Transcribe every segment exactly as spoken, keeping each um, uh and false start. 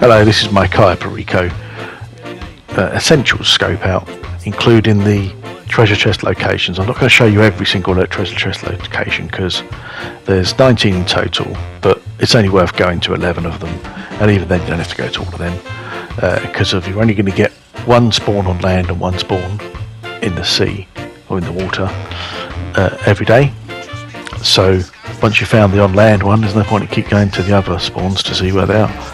Hello, this is my Cayo Perico uh, Essentials scope out, including the treasure chest locations. I'm not going to show you every single treasure chest location because there's nineteen in total, but it's only worth going to eleven of them, and even then you don't have to go to all of them because uh, if you're only going to get one spawn on land and one spawn in the sea or in the water uh, every day. So once you found the on land one, there's no point in keep going to the other spawns to see where they are.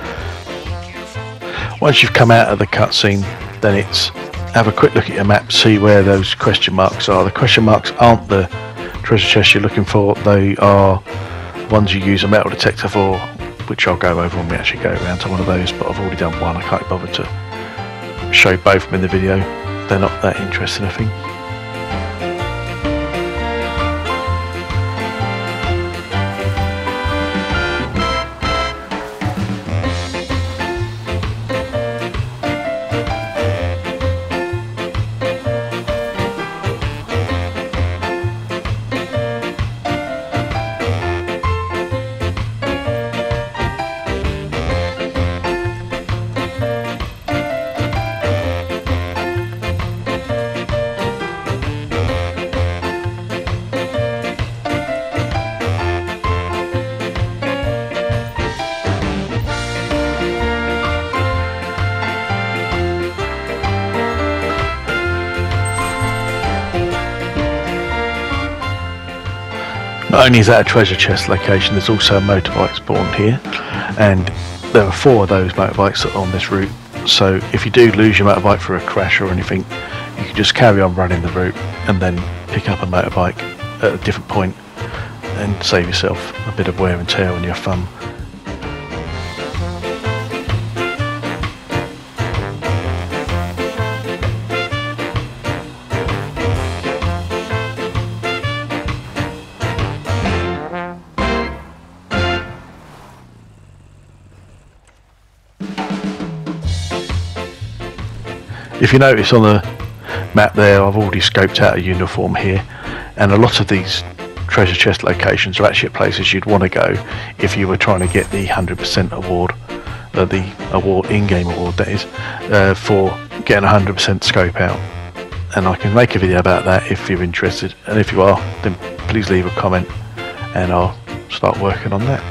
Once you've come out of the cutscene, then it's have a quick look at your map, see where those question marks are. The question marks aren't the treasure chests you're looking for, they are ones you use a metal detector for, which I'll go over when we actually go around to one of those, but I've already done one, I can't bother to show both of them in the video, they're not that interesting I think. Not only is that a treasure chest location, there's also a motorbike spawned here, and there are four of those motorbikes that are on this route, so if you do lose your motorbike for a crash or anything, you can just carry on running the route and then pick up a motorbike at a different point and save yourself a bit of wear and tear on your thumb. If you notice on the map there, I've already scoped out a uniform here, and a lot of these treasure chest locations are actually places you'd want to go if you were trying to get the one hundred percent award, uh, the award in-game award that is, uh, for getting one hundred percent scope out. And I can make a video about that if you're interested, and if you are, then please leave a comment and I'll start working on that.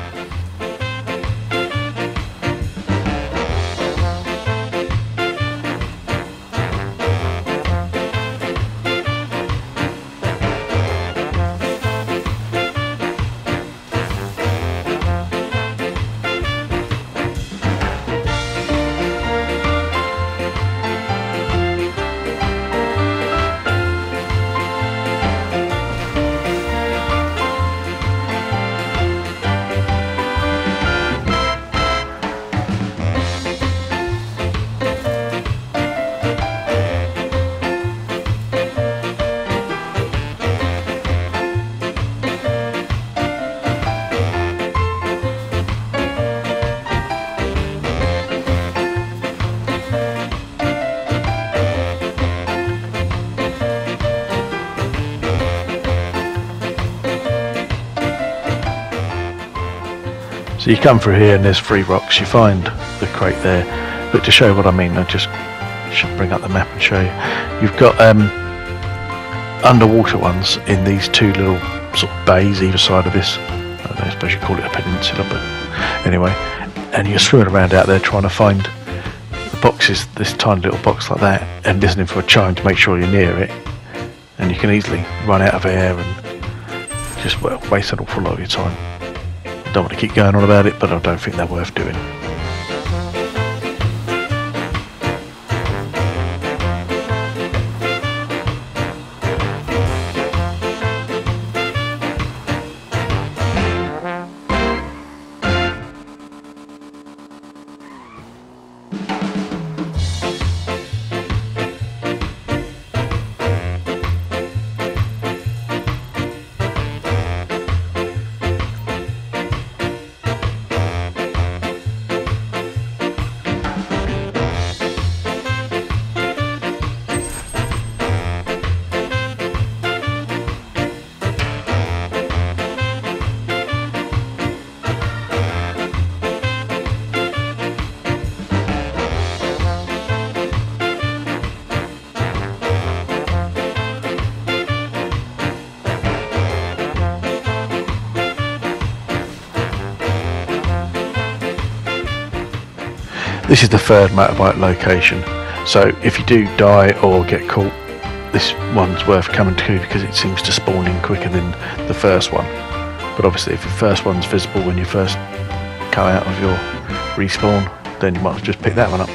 So you come through here and there's three rocks, you find the crate there, but to show what I mean, I just should bring up the map and show you. You've got um, underwater ones in these two little sort of bays either side of this, I don't know, I suppose you call it a peninsula, but anyway, and you're swimming around out there trying to find the boxes, this tiny little box like that, and listening for a chime to make sure you're near it, and you can easily run out of air and just well, waste an awful lot of your time. I don't want to keep going on about it, but I don't think they're worth doing. This is the third Matterbyte location, so if you do die or get caught, this one's worth coming to because it seems to spawn in quicker than the first one. But obviously if the first one's visible when you first come out of your respawn, then you might just pick that one up.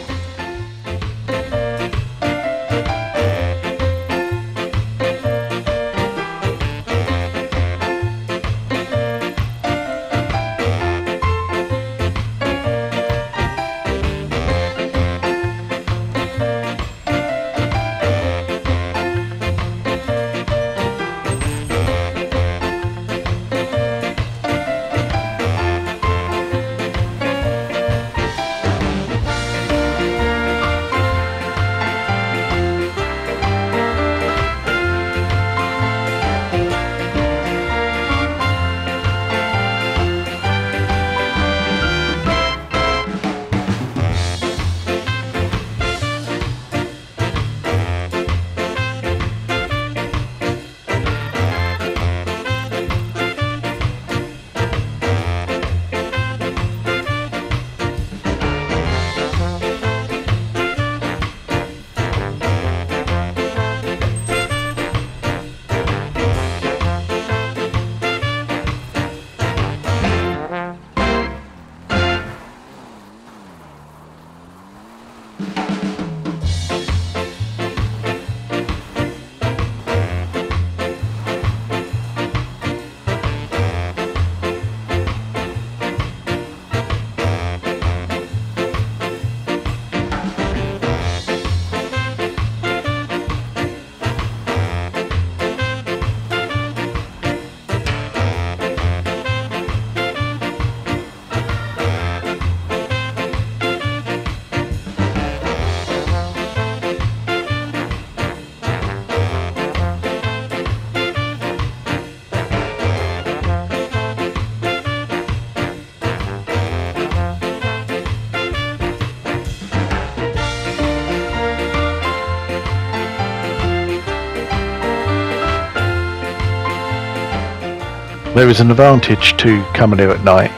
There is an advantage to coming here at night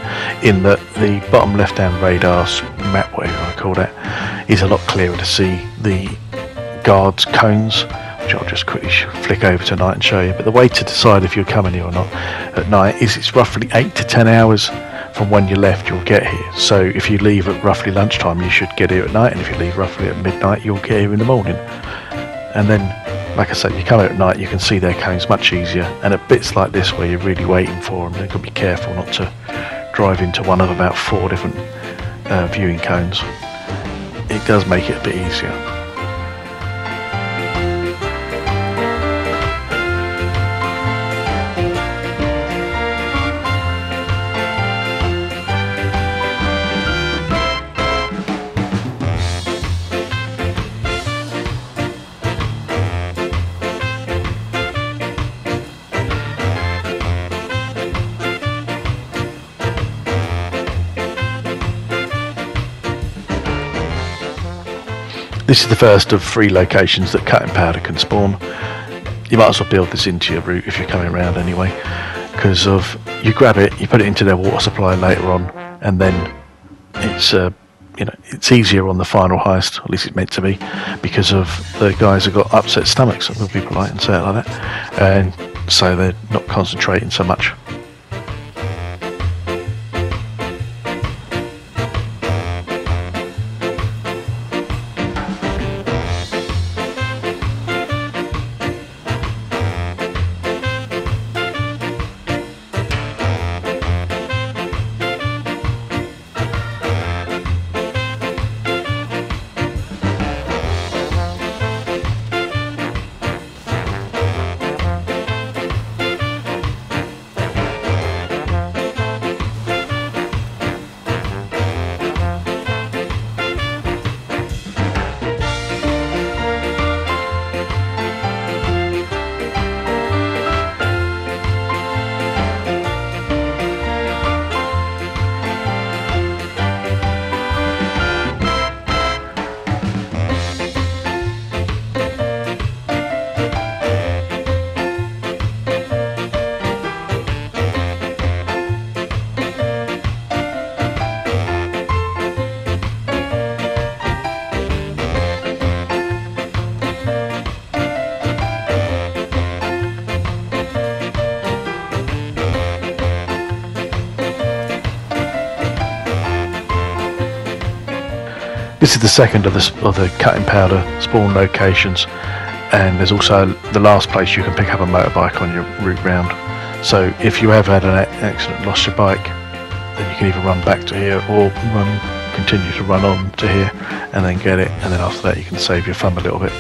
in that the bottom left hand radar map, whatever I call it, is a lot clearer to see the guards cones, which I'll just quickly flick over tonight and show you. But the way to decide if you're coming here or not at night is it's roughly eight to ten hours from when you left you'll get here. So if you leave at roughly lunchtime you should get here at night, and if you leave roughly at midnight you'll get here in the morning. And then, like I said, you come out at night, you can see their cones much easier, and at bits like this where you're really waiting for them, you've got to be careful not to drive into one of about four different uh, viewing cones. It does make it a bit easier. This is the first of three locations that cutting powder can spawn. You might as well build this into your route if you're coming around anyway, because of you grab it, you put it into their water supply later on, and then it's uh, you know it's easier on the final heist, at least it's meant to be, because of the guys have got upset stomachs. I'm going to be polite and say it like that, and so they're not concentrating so much. this is the second of the, of the cut and powder spawn locations, and there's also the last place you can pick up a motorbike on your route round. So if you have had an accident, lost your bike, then you can either run back to here or run, continue to run on to here and then get it, and then after that you can save your thumb a little bit.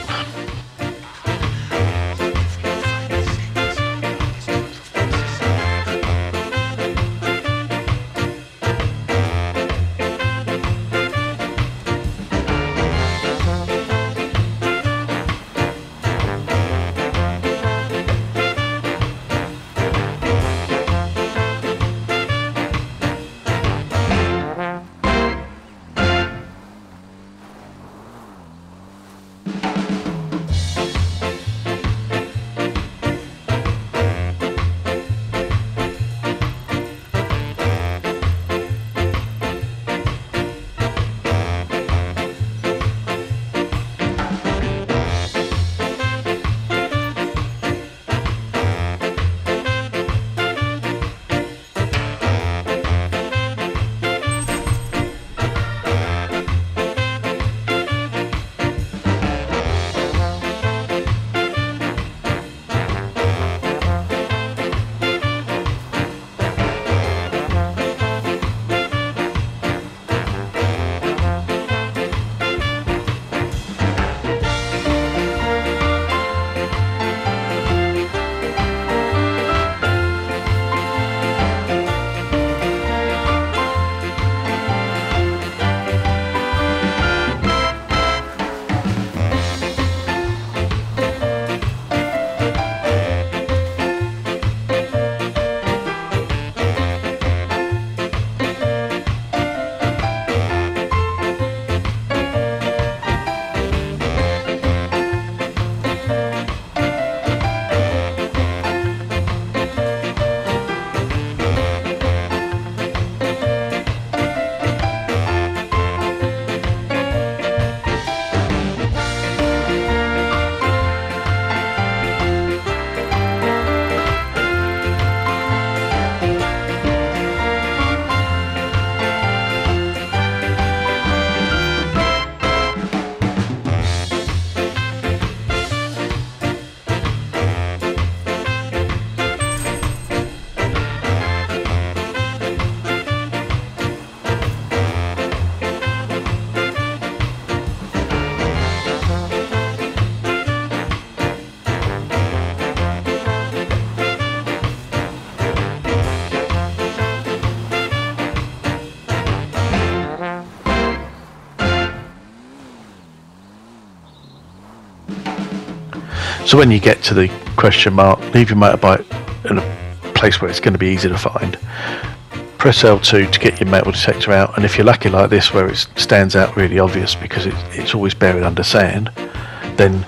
So when you get to the question mark, leave your motorbike in a place where it's going to be easy to find. Press L two to get your metal detector out, and if you're lucky like this where it stands out really obvious because it, it's always buried under sand, then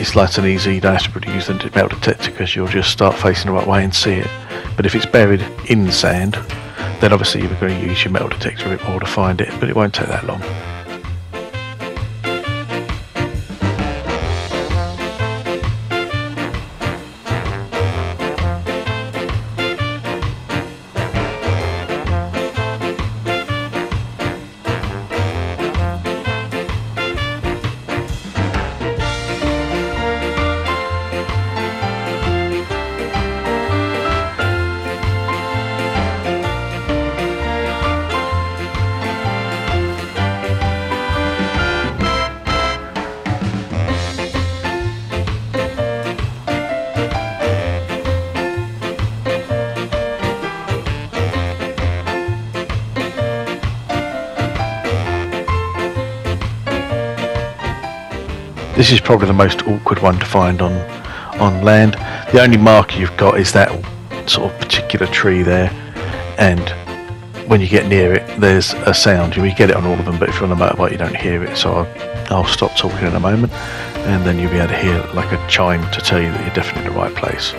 it's nice and easy, you don't have to really use the metal detector because you'll just start facing the right way and see it. But if it's buried in sand, then obviously you're going to use your metal detector a bit more to find it, but it won't take that long. This is probably the most awkward one to find on on land. The only marker you've got is that sort of particular tree there, and when you get near it there's a sound. You get it on all of them, but if you're on a motorbike you don't hear it, so I'll, I'll stop talking in a moment and then you'll be able to hear like a chime to tell you that you're definitely in the right place.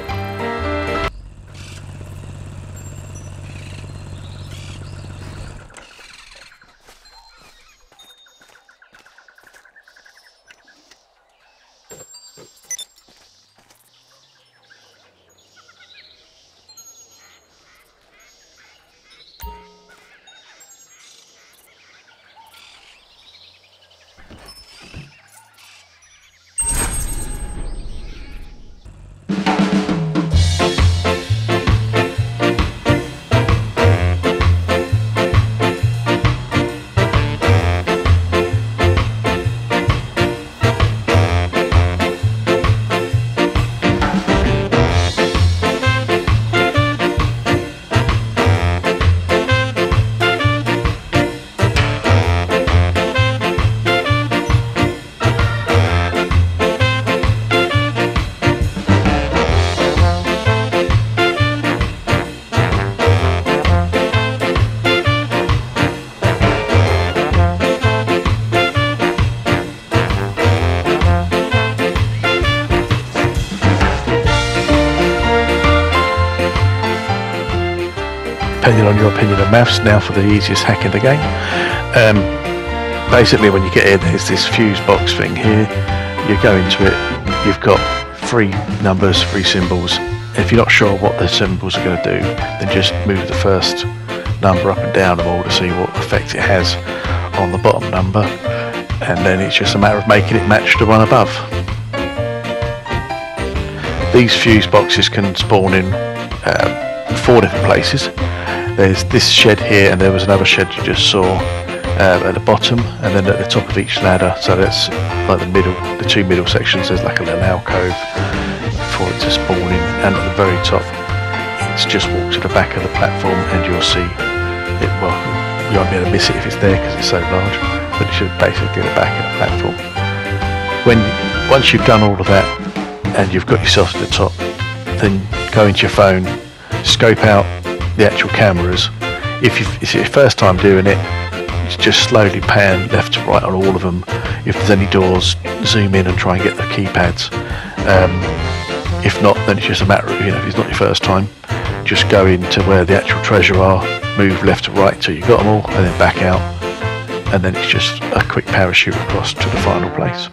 depending on your opinion of maths now for the easiest hack in the game. Um, basically when you get in, there's this fuse box thing here. You go into it, you've got three numbers, three symbols. If you're not sure what the symbols are going to do, then just move the first number up and down them all to see what effect it has on the bottom number, and then it's just a matter of making it match the one above. These fuse boxes can spawn in um, four different places. There's this shed here, and there was another shed you just saw um, at the bottom, and then at the top of each ladder. So that's like the middle, the two middle sections. There's like a little alcove for it to spawn in, and at the very top, it's just walk to the back of the platform, and you'll see it. Well, you won't be able to miss it if it's there because it's so large, but it's basically the back of the platform. When once you've done all of that, and you've got yourself to the top, then go into your phone, scope out the actual cameras. If, you've, if it's your first time doing it, just slowly pan left to right on all of them. If there's any doors, zoom in and try and get the keypads. Um, if not, then it's just a matter of, you know, if it's not your first time, just go into where the actual treasure are, move left to right till you've got them all, and then back out. And then it's just a quick parachute across to the final place.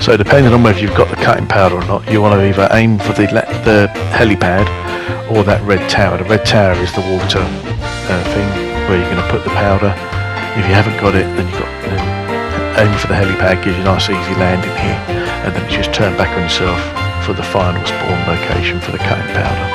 So depending on whether you've got the cutting powder or not, you want to either aim for the, the helipad or that red tower. The red tower is the water uh, thing where you're going to put the powder. If you haven't got it, then you've got you know, aim for the helipad, gives you a nice easy landing here, and then you just turn back on yourself for the final spawn location for the cutting powder.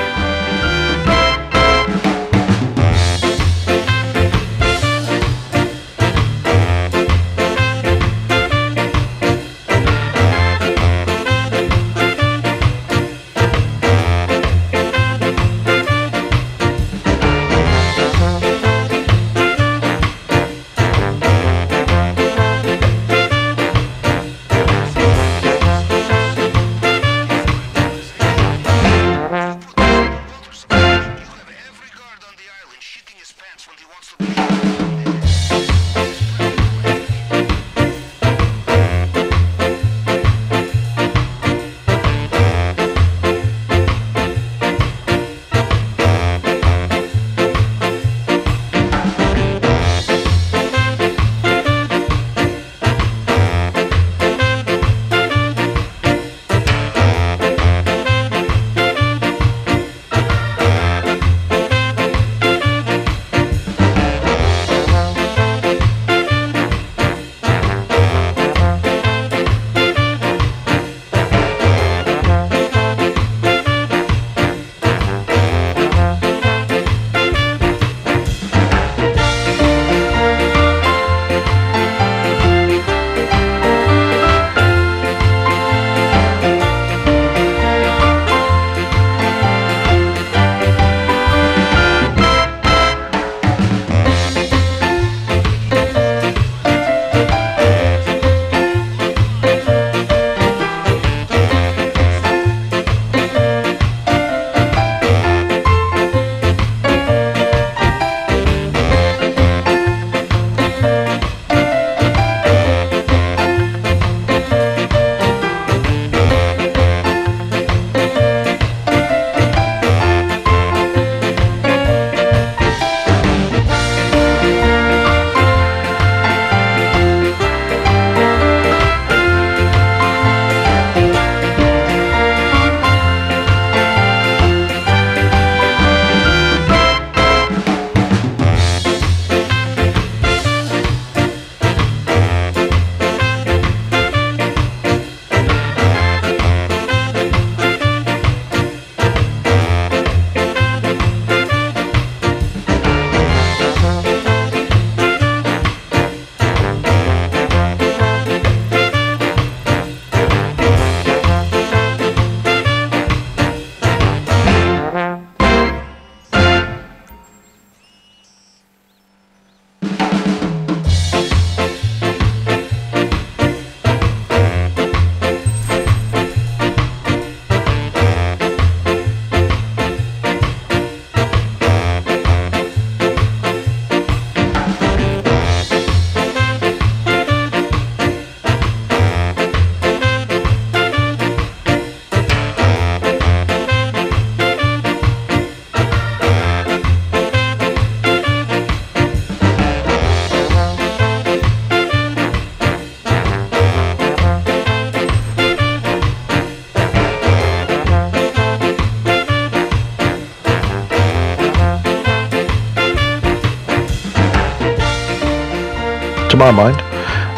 my mind.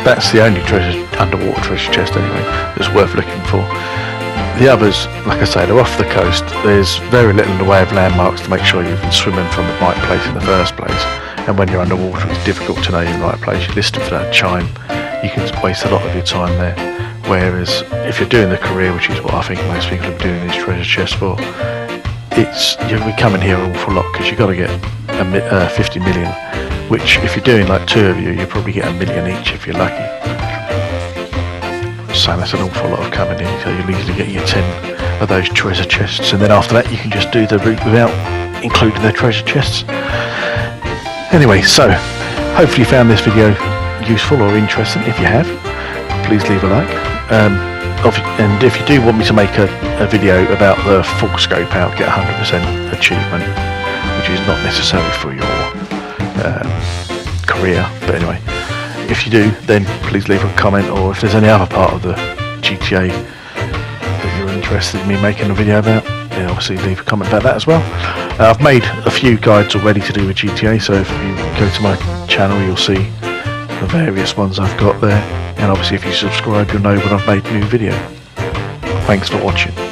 That's the only treasure, underwater treasure chest anyway, that's worth looking for. The others, like I say, they're off the coast. There's very little in the way of landmarks to make sure you can swim in from the right place in the first place. And when you're underwater, it's difficult to know you're in the right place. You're listening for that chime. You can waste a lot of your time there. Whereas if you're doing the career, which is what I think most people are doing these treasure chests for, it's you're coming here an awful lot because you've got to get a, uh, fifty million, which if you're doing like two of you, you probably get a million each if you're lucky. So that's an awful lot of coming in, so you'll easily get your ten of those treasure chests, and then after that you can just do the route without including the treasure chests. Anyway, so hopefully you found this video useful or interesting. If you have, please leave a like. Um, and if you do want me to make a, a video about the full scope out, get one hundred percent achievement, which is not necessary for your um, career, but anyway, if you do, then please leave a comment, or if there's any other part of the G T A that you're interested in me making a video about, then obviously leave a comment about that as well. Uh, I've made a few guides already to do with G T A, so if you go to my channel you'll see the various ones I've got there, and obviously if you subscribe you'll know when I've made a new video. Thanks for watching.